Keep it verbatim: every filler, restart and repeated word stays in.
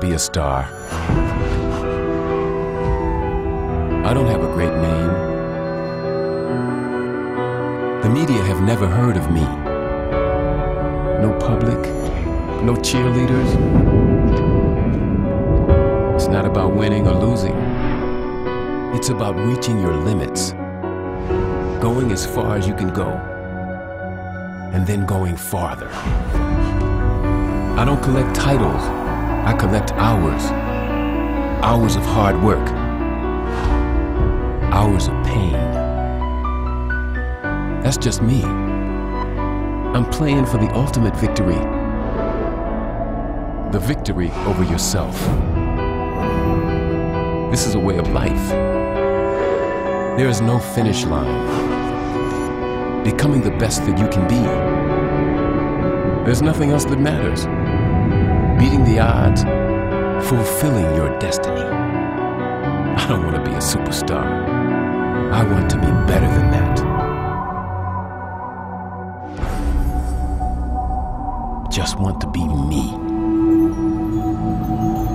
be a star. I don't have a great name. The media have never heard of me. No public, no cheerleaders. It's not about winning or losing. It's about reaching your limits. Going as far as you can go, and then going farther. I don't collect titles, I collect hours. Hours of hard work, hours of pain. That's just me. I'm playing for the ultimate victory, the victory over yourself. This is a way of life. There is no finish line. Becoming the best that you can be. There's nothing else that matters. Beating the odds, fulfilling your destiny. I don't want to be a superstar. I want to be better than that. Just want to be me.